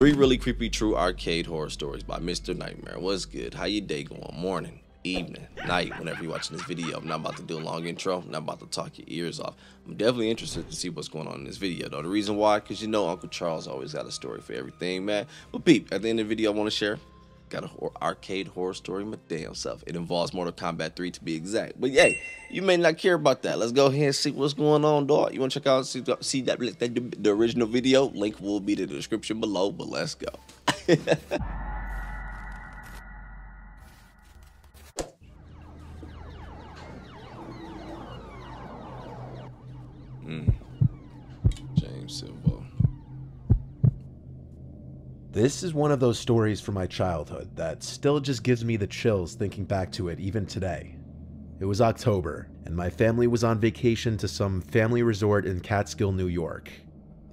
3 Really Creepy True Arcade Horror Stories by Mr. Nightmare. What's good? How your day going? Morning, evening, night, whenever you're watching this video. I'm not about to do a long intro. I'm not about to talk your ears off. I'm definitely interested to see what's going on in this video, though. The reason why, because you know Uncle Charles always got a story for everything, man. But peep, at the end of the video, I want to share. Got an arcade horror story my damn self. It involves Mortal Kombat 3 to be exact. But hey, you may not care about that. Let's go ahead and see what's going on, dog. You want to check out, see the original video? Link will be in the description below, but let's go. James Simba. This is one of those stories from my childhood that still just gives me the chills thinking back to it even today. It was October, and my family was on vacation to some family resort in Catskill, New York.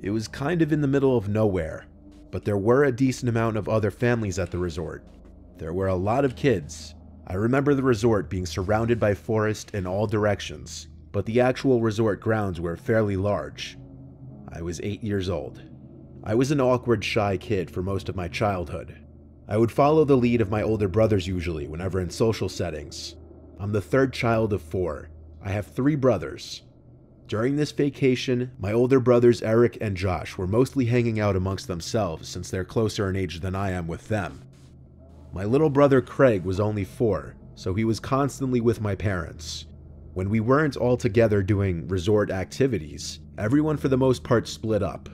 It was kind of in the middle of nowhere, but there were a decent amount of other families at the resort. There were a lot of kids. I remember the resort being surrounded by forest in all directions, but the actual resort grounds were fairly large. I was 8 years old. I was an awkward, shy kid for most of my childhood. I would follow the lead of my older brothers usually whenever in social settings. I'm the third child of 4. I have 3 brothers. During this vacation, my older brothers Eric and Josh were mostly hanging out amongst themselves since they're closer in age than I am with them. My little brother Craig was only 4, so he was constantly with my parents. When we weren't all together doing resort activities, everyone for the most part split up.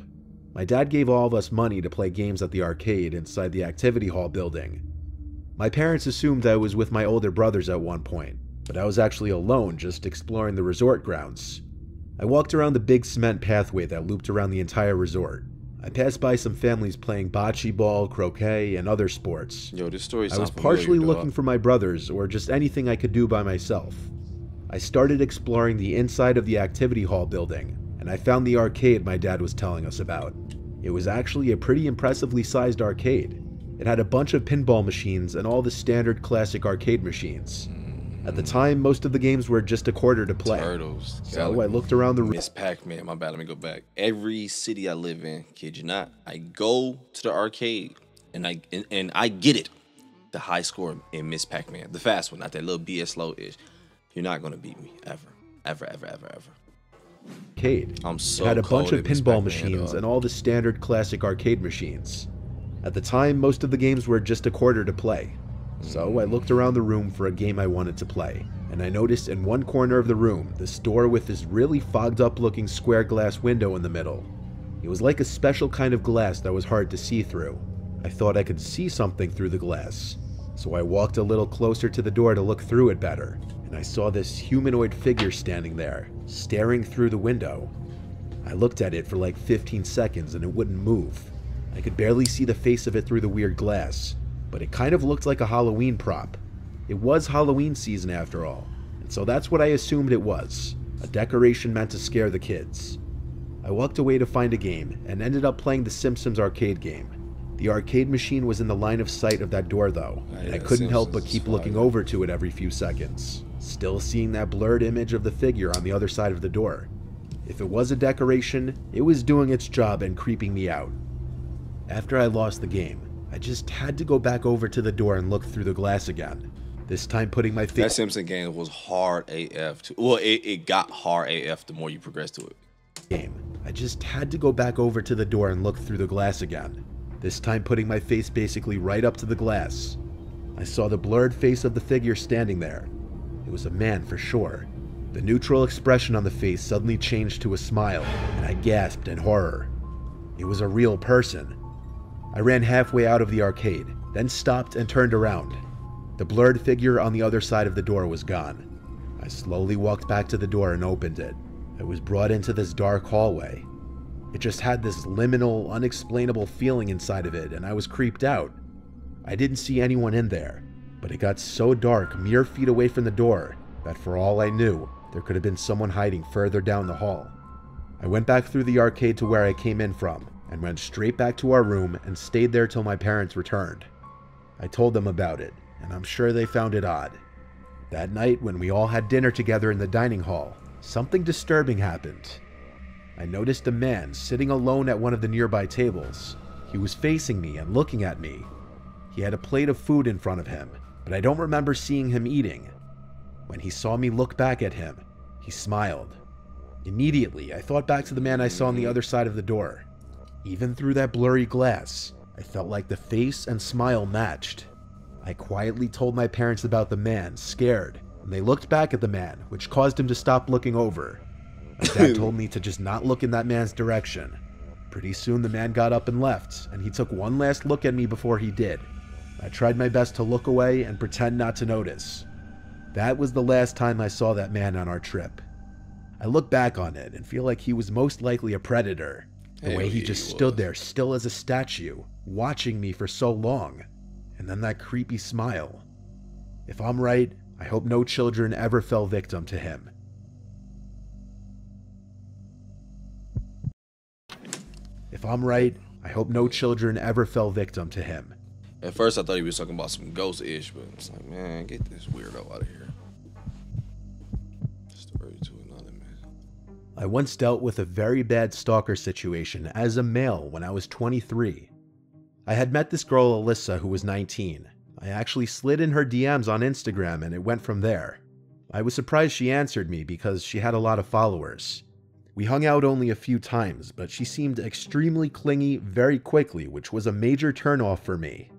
My dad gave all of us money to play games at the arcade inside the activity hall building. My parents assumed I was with my older brothers at one point, but I was actually alone just exploring the resort grounds. I walked around the big cement pathway that looped around the entire resort. I passed by some families playing bocce ball, croquet, and other sports. Yo, this story sounds familiar, I was partially looking for my brothers or just anything I could do by myself. I started exploring the inside of the activity hall building, and I found the arcade my dad was telling us about. It was actually a pretty impressively sized arcade. It had a bunch of pinball machines and all the standard classic arcade machines. At the time, most of the games were just a quarter to play. Turtles. So I looked around the room. Miss Pac-Man, my bad, let me go back. Every city I live in, kid you not, I go to the arcade and I get it. The high score in Miss Pac-Man, the fast one, not that little BS low-ish. You're not gonna beat me, ever, ever, ever, ever, ever. It had a bunch of pinball machines and all the standard classic arcade machines. At the time, most of the games were just a quarter to play. So I looked around the room for a game I wanted to play, and I noticed in one corner of the room this door with this really fogged up looking square glass window in the middle. It was like a special kind of glass that was hard to see through. I thought I could see something through the glass, so I walked a little closer to the door to look through it better. And I saw this humanoid figure standing there, staring through the window. I looked at it for like 15 seconds and it wouldn't move. I could barely see the face of it through the weird glass, but it kind of looked like a Halloween prop. It was Halloween season after all, and so that's what I assumed it was, a decoration meant to scare the kids. I walked away to find a game and ended up playing the Simpsons arcade game. The arcade machine was in the line of sight of that door though, and I couldn't help but keep looking over to it every few seconds. Still seeing that blurred image of the figure on the other side of the door. If it was a decoration, it was doing its job and creeping me out. After I lost the game, I just had to go back over to the door and look through the glass again. This time putting my face. That Simpson game was hard AF. Well, it got hard AF the more you progressed to it. I just had to go back over to the door and look through the glass again. This time putting my face basically right up to the glass. I saw the blurred face of the figure standing there. It was a man for sure. The neutral expression on the face suddenly changed to a smile, and I gasped in horror. It was a real person. I ran halfway out of the arcade, then stopped and turned around. The blurred figure on the other side of the door was gone. I slowly walked back to the door and opened it. I was brought into this dark hallway. It just had this liminal, unexplainable feeling inside of it, and I was creeped out. I didn't see anyone in there. But it got so dark mere feet away from the door that for all I knew, there could have been someone hiding further down the hall. I went back through the arcade to where I came in from and went straight back to our room and stayed there till my parents returned. I told them about it, and I'm sure they found it odd. That night when we all had dinner together in the dining hall, something disturbing happened. I noticed a man sitting alone at one of the nearby tables. He was facing me and looking at me. He had a plate of food in front of him, but I don't remember seeing him eating. When he saw me look back at him, he smiled. Immediately, I thought back to the man I saw on the other side of the door. Even through that blurry glass, I felt like the face and smile matched. I quietly told my parents about the man, scared, and they looked back at the man, which caused him to stop looking over. My dad told me to just not look in that man's direction. Pretty soon the man got up and left, and he took one last look at me before he did. I tried my best to look away and pretend not to notice. That was the last time I saw that man on our trip. I look back on it and feel like he was most likely a predator. The way he just stood there, still as a statue, watching me for so long. And then that creepy smile. If I'm right, I hope no children ever fell victim to him. If I'm right, I hope no children ever fell victim to him. At first, I thought he was talking about some ghost-ish, but it's like, man, get this weirdo out of here. Story to another man. I once dealt with a very bad stalker situation as a male when I was 23. I had met this girl, Alyssa, who was 19. I actually slid in her DMs on Instagram, and it went from there. I was surprised she answered me because she had a lot of followers. We hung out only a few times, but she seemed extremely clingy very quickly, which was a major turnoff for me.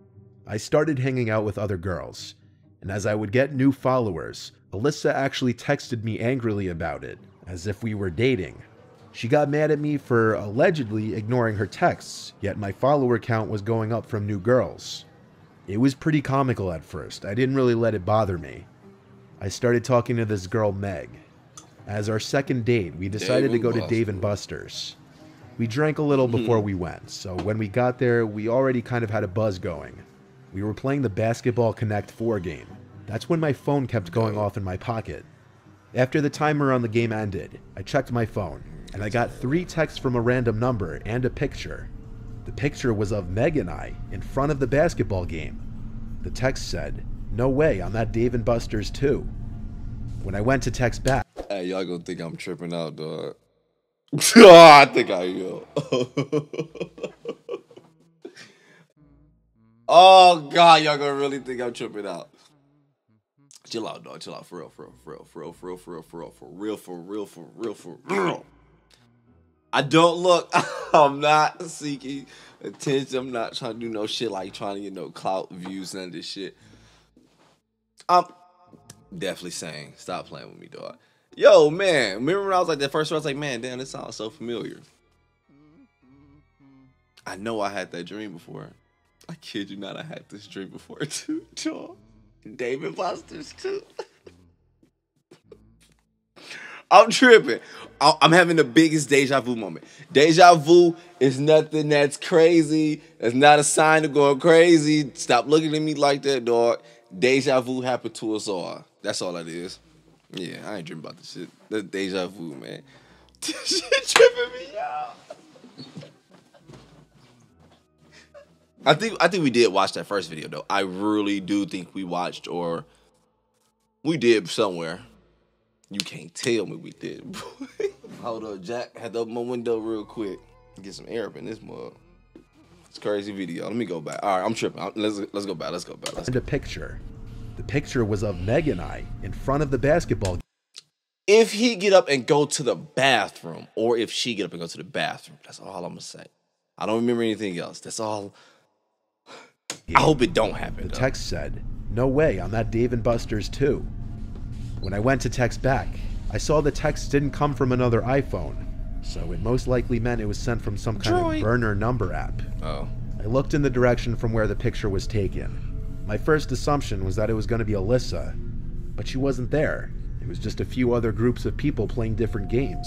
I started hanging out with other girls, and as I would get new followers, Alyssa actually texted me angrily about it, as if we were dating. She got mad at me for allegedly ignoring her texts, yet my follower count was going up from new girls. It was pretty comical at first. I didn't really let it bother me. I started talking to this girl, Meg. As our second date, we decided to go to Dave and Buster's. We drank a little before we went, so when we got there, we already kind of had a buzz going. We were playing the basketball Connect 4 game. That's when my phone kept going off in my pocket. After the timer on the game ended, I checked my phone, and I got 3 texts from a random number and a picture. The picture was of Meg and I in front of the basketball game. The text said, "No way, I'm at Dave and Buster's too." When I went to text back, hey, y'all gonna think I'm tripping out, dog. I think I am. Oh, God, y'all gonna really think I'm tripping out. Chill out, dog. Chill out. For real, for real, for real, for real, for real, for real, for real, for real, for real, for real. I don't look. I'm not seeking attention. I'm not trying to do no shit like trying to get no clout, views, none of this shit. I'm definitely saying, stop playing with me, dog. Yo, man, remember when I was like that first one? I was like, man, damn, this sounds so familiar. I know I had that dream before. I kid you not, I had this dream before too, dog. Dave and Buster's too. I'm tripping. I'm having the biggest deja vu moment. Deja vu is nothing that's crazy. It's not a sign of going crazy. Stop looking at me like that, dog. Deja vu happened to us all. That's all it is. Yeah, I ain't dreaming about this shit. That's deja vu, man. This shit tripping me out. I think we did watch that first video, though. I really do think we watched, or we did somewhere. You can't tell me we did, boy. Hold up, Jack. Had to open my window real quick. Get some air up in this mug. It's a crazy video. Let me go back. All right, I'm tripping. Let's go back. Let's go back. The picture. The picture was of Meg and I in front of the basketball game. If he get up and go to the bathroom, or if she get up and go to the bathroom, that's all I'm going to say. I don't remember anything else. That's all. I hope it don't happen. The text said, "No way, I'm at Dave and Buster's too." When I went to text back, I saw the text didn't come from another iPhone, so it most likely meant it was sent from some kind of burner number app. Oh. I looked in the direction from where the picture was taken. My first assumption was that it was going to be Alyssa, but she wasn't there. It was just a few other groups of people playing different games.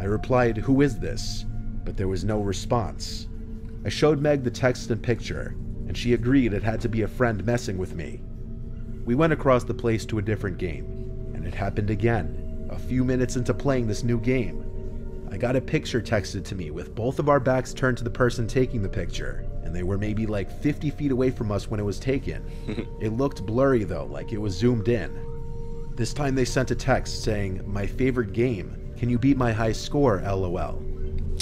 I replied, "Who is this?" But there was no response. I showed Meg the text and picture, and she agreed it had to be a friend messing with me. We went across the place to a different game, and it happened again. A few minutes into playing this new game, I got a picture texted to me with both of our backs turned to the person taking the picture, and they were maybe like 50 feet away from us when it was taken. It looked blurry though, like it was zoomed in. This time they sent a text saying, "My favorite game, can you beat my high score, LOL?"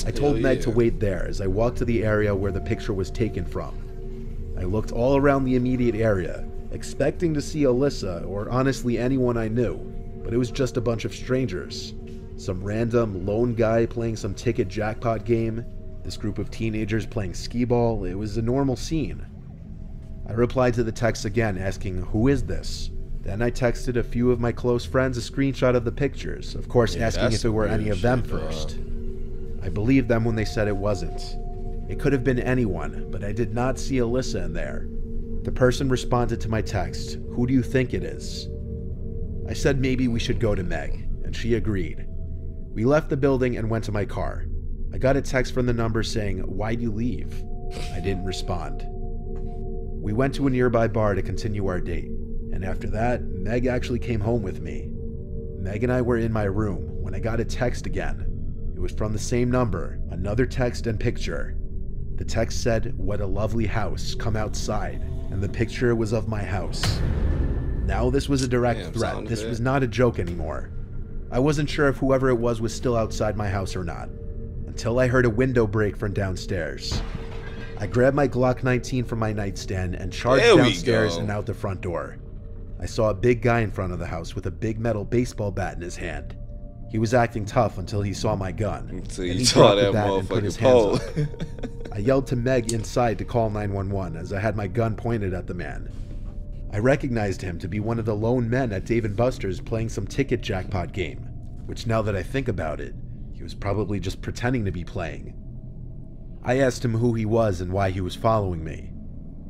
I told Meg to wait there as I walked to the area where the picture was taken from. I looked all around the immediate area, expecting to see Alyssa or honestly anyone I knew, but it was just a bunch of strangers. Some random lone guy playing some ticket jackpot game, this group of teenagers playing skee-ball. It was a normal scene. I replied to the text again asking, "Who is this?" Then I texted a few of my close friends a screenshot of the pictures, of course asking if it were any of them first. I believed them when they said it wasn't. It could have been anyone, but I did not see Alyssa in there. The person responded to my text, "Who do you think it is?" I said maybe we should go to Meg, and she agreed. We left the building and went to my car. I got a text from the number saying, "Why'd you leave?" I didn't respond. We went to a nearby bar to continue our date, and after that, Meg actually came home with me. Meg and I were in my room when I got a text again. It was from the same number, another text and picture. The text said, "What a lovely house, come outside," and the picture was of my house. Now this was a direct threat. This was not a joke anymore. I wasn't sure if whoever it was still outside my house or not, until I heard a window break from downstairs. I grabbed my Glock 19 from my nightstand and charged downstairs and out the front door. I saw a big guy in front of the house with a big metal baseball bat in his hand. He was acting tough until he saw my gun, so and he dropped the bat and put his hands up. I yelled to Meg inside to call 911 as I had my gun pointed at the man. I recognized him to be one of the lone men at Dave and Buster's playing some ticket jackpot game, which now that I think about it, he was probably just pretending to be playing. I asked him who he was and why he was following me.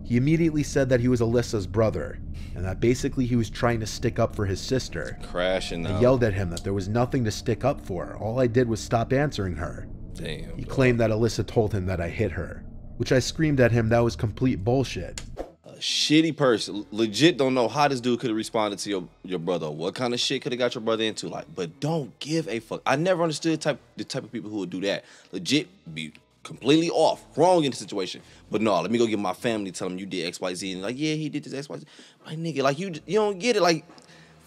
He immediately said that he was Alyssa's brother, and that basically he was trying to stick up for his sister. I yelled at him that there was nothing to stick up for. All I did was stop answering her. Damn, he claimed that Alyssa told him that I hit her, which I screamed at him that was complete bullshit. A shitty person. Legit don't know how this dude could have responded to your brother. What kind of shit could have got your brother into? Like, but don't give a fuck. I never understood the type of people who would do that. Legit be completely off, wrong in the situation. But no, let me go get my family, tell them you did XYZ. And like, yeah, he did this XYZ. My nigga, like you don't get it. Like,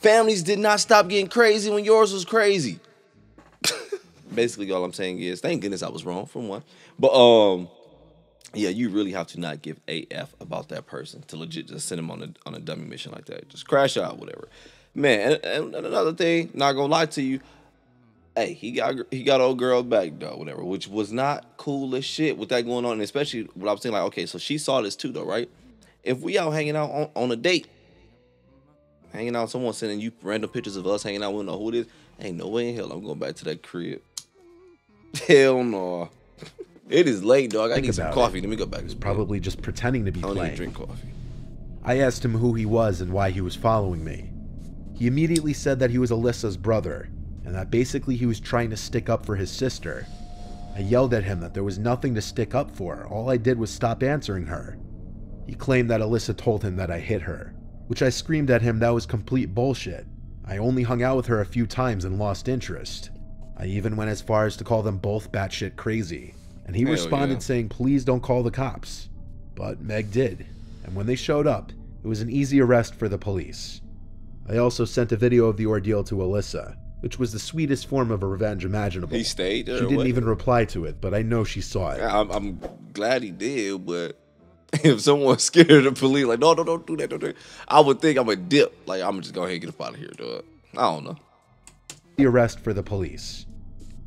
families did not stop getting crazy when yours was crazy. Basically, all I'm saying is, thank goodness I was wrong, for one. But, yeah, you really have to not give a F about that person to legit just send them on a dummy mission like that. Just crash out, whatever. Man, and another thing, not gonna lie to you, hey, he got old girl back, though, whatever, which was not cool as shit with that going on, and especially what I was saying, like, okay, so she saw this too, though, right? If we out hanging out on a date, hanging out, someone sending you random pictures of us hanging out, we don't know who it is, ain't no way in hell I'm going back to that crib. Hell no. It is late, dog. I need some coffee. Let me go back. He was probably just pretending to be playing. I don't even drink coffee. I asked him who he was and why he was following me. He immediately said that he was Alyssa's brother, and that basically he was trying to stick up for his sister. I yelled at him that there was nothing to stick up for. All I did was stop answering her. He claimed that Alyssa told him that I hit her, which I screamed at him that was complete bullshit. I only hung out with her a few times and lost interest. I even went as far as to call them both batshit crazy, and he responded saying, "Please don't call the cops." But Meg did, and when they showed up, it was an easy arrest for the police. I also sent a video of the ordeal to Alyssa, which was the sweetest form of a revenge imaginable. He stayed there. She didn't even reply to it, but I know she saw it. I'm glad he did, but if someone's scared of the police, like, no, don't do that, don't do that, I would think I'm a dip. Like, I'm just going ahead and get up out of here, dog. I don't know. The arrest for the police.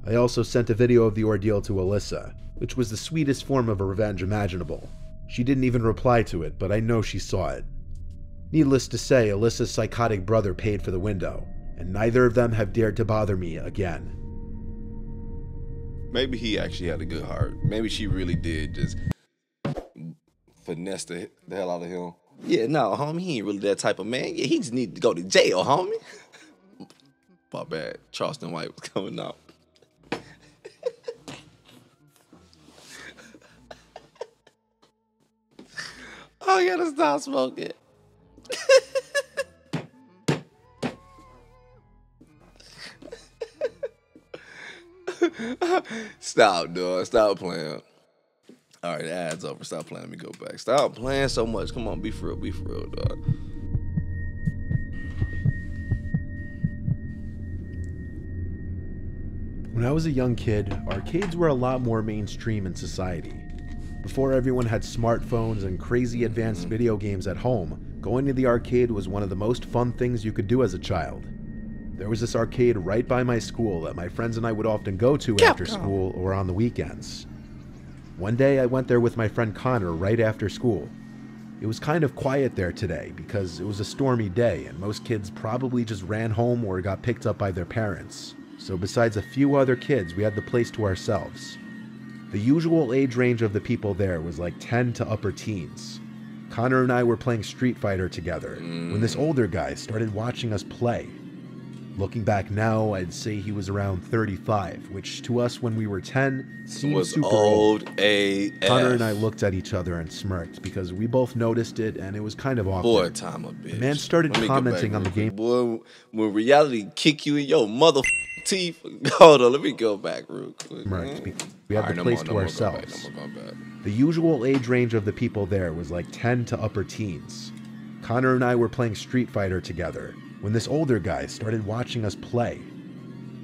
I also sent a video of the ordeal to Alyssa, which was the sweetest form of a revenge imaginable. She didn't even reply to it, but I know she saw it. Needless to say, Alyssa's psychotic brother paid for the window, and neither of them have dared to bother me again. Maybe he actually had a good heart. Maybe she really did just finesse the hell out of him. Yeah, no, homie, he ain't really that type of man. Yeah, he just need to go to jail, homie. My bad. Charleston White was coming out. I gotta stop smoking. Stop, dog. Stop playing. All right, ad's over. Stop playing. Let me go back. Stop playing so much. Come on, be for real. Be for real, dog. When When I was a young kid, arcades were a lot more mainstream in society. Before everyone had smartphones and crazy advanced video games at home, going to the arcade was one of the most fun things you could do as a child. There was this arcade right by my school that my friends and I would often go to after school or on the weekends. One day I went there with my friend Connor right after school. It was kind of quiet there today because it was a stormy day and most kids probably just ran home or got picked up by their parents. So besides a few other kids, we had the place to ourselves. The usual age range of the people there was like 10 to upper teens. Connor and I were playing Street Fighter together when this older guy started watching us play. Looking back now, I'd say he was around 35, which to us when we were 10 seemed super old. Connor and I looked at each other and smirked because we both noticed it and it was kind of awkward. The man started commenting on the game. Boy, when reality kick you in your mother... Teeth. Hold on, let me go back real quick. We had the place to ourselves. The usual age range of the people there was like 10 to upper teens. Connor and I were playing Street Fighter together when this older guy started watching us play.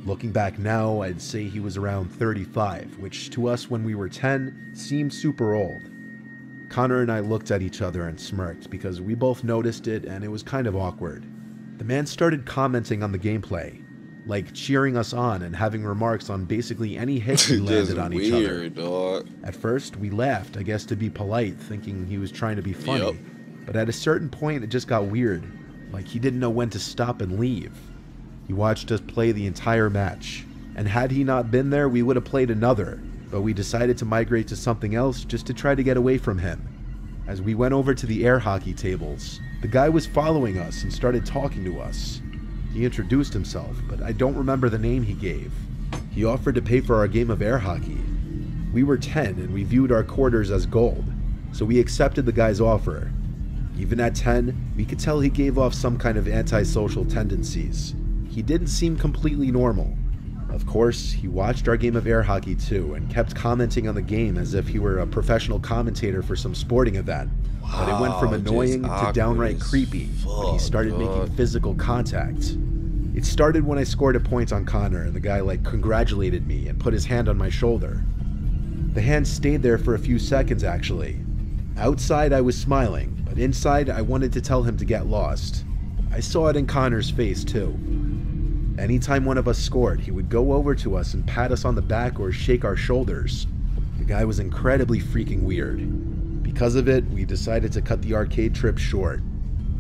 Looking back now, I'd say he was around 35, which to us when we were 10 seemed super old. Connor and I looked at each other and smirked because we both noticed it and it was kind of awkward. The man started commenting on the gameplay, like cheering us on and having remarks on basically any hit we landed on each other. Dog. At first, we laughed, I guess to be polite, thinking he was trying to be funny. But at a certain point, it just got weird. Like he didn't know when to stop and leave. He watched us play the entire match. And had he not been there, we would have played another. But we decided to migrate to something else just to try to get away from him. As we went over to the air hockey tables, the guy was following us and started talking to us. He introduced himself, but I don't remember the name he gave. He offered to pay for our game of air hockey. We were 10 and we viewed our quarters as gold, so we accepted the guy's offer. Even at 10, we could tell he gave off some kind of antisocial tendencies. He didn't seem completely normal. Of course, he watched our game of air hockey too and kept commenting on the game as if he were a professional commentator for some sporting event. But it went from annoying to downright creepy when he started making physical contact. It started when I scored a point on Connor and the guy like congratulated me and put his hand on my shoulder. The hand stayed there for a few seconds actually. Outside I was smiling, but inside I wanted to tell him to get lost. I saw it in Connor's face too. Anytime one of us scored, he would go over to us and pat us on the back or shake our shoulders. The guy was incredibly freaking weird. Because of it, we decided to cut the arcade trip short.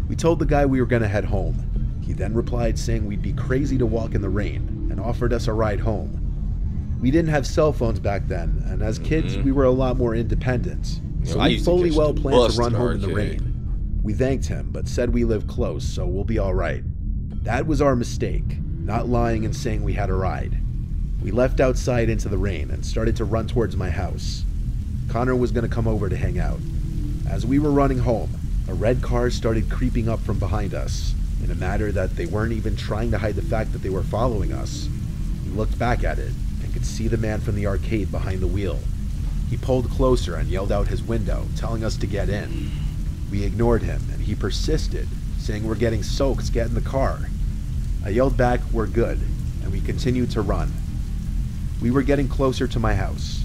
We told the guy we were gonna head home. He then replied saying we'd be crazy to walk in the rain and offered us a ride home. We didn't have cell phones back then, and as kids, we were a lot more independent. So we fully well planned to run home in the rain. We thanked him, but said we live close, so we'll be alright. That was our mistake, not lying and saying we had a ride. We left outside into the rain and started to run towards my house. Connor was going to come over to hang out. As we were running home, a red car started creeping up from behind us, in a manner that they weren't even trying to hide the fact that they were following us. We looked back at it and could see the man from the arcade behind the wheel. He pulled closer and yelled out his window, telling us to get in. We ignored him and he persisted, saying we're getting soaked, get in the car. I yelled back, we're good, and we continued to run. We were getting closer to my house.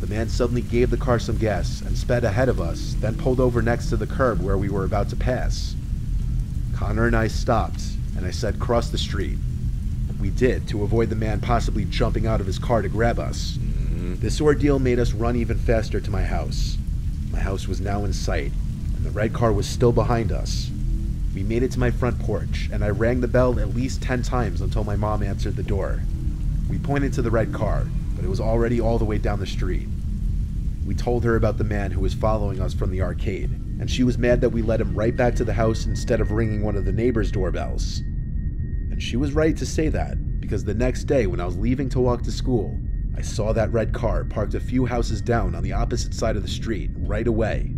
The man suddenly gave the car some gas and sped ahead of us, then pulled over next to the curb where we were about to pass. Connor and I stopped, and I said, cross the street. We did, to avoid the man possibly jumping out of his car to grab us. This ordeal made us run even faster to my house. My house was now in sight, and the red car was still behind us. We made it to my front porch, and I rang the bell at least 10 times until my mom answered the door. We pointed to the red car, but it was already all the way down the street. We told her about the man who was following us from the arcade, and she was mad that we led him right back to the house instead of ringing one of the neighbors' doorbells. And she was right to say that, because the next day when I was leaving to walk to school, I saw that red car parked a few houses down on the opposite side of the street right away.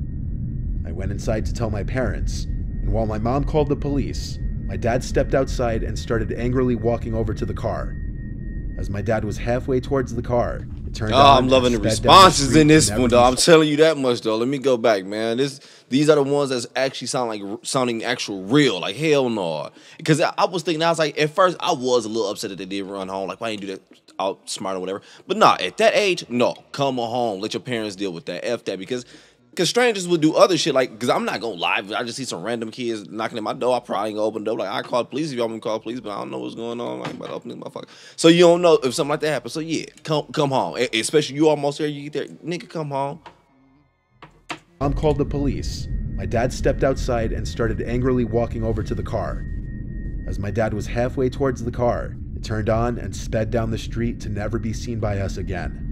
I went inside to tell my parents, and while my mom called the police, my dad stepped outside and started angrily walking over to the car. As my dad was halfway towards the car, Oh, I'm loving the responses in this one, though. I'm telling you that much, though. Let me go back, man. These are the ones that actually sounding actual real. Like, hell no. Because I was thinking, I was like, at first, I was a little upset that they did run home. Like, why didn't you do that outsmart or whatever? But nah, at that age, no. Come on home. Let your parents deal with that. F that. Because strangers would do other shit. Like, because I'm not going to lie. I just see some random kids knocking at my door. I probably ain't going to open the door. Like, I called police if y'all want to call police, but I don't know what's going on. I'm about to open this motherfucker. So you don't know if something like that happens. So yeah, come home. Especially you almost there. You get there. Nigga, come home. Mom called the police. My dad stepped outside and started angrily walking over to the car. As my dad was halfway towards the car, it turned on and sped down the street to never be seen by us again.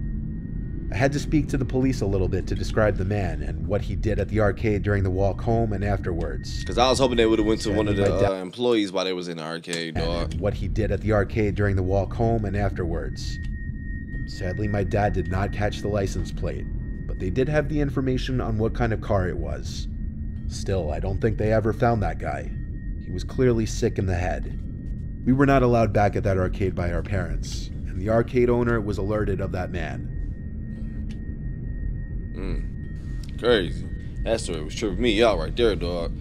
I had to speak to the police a little bit to describe the man and what he did at the arcade during the walk home and afterwards. Because I was hoping they would have went to one of the employees while they was in the arcade, dog. What he did at the arcade during the walk home and afterwards. Sadly, my dad did not catch the license plate, but they did have the information on what kind of car it was. Still, I don't think they ever found that guy. He was clearly sick in the head. We were not allowed back at that arcade by our parents, and the arcade owner was alerted of that man. Crazy. That story was tripping me out right there, dog.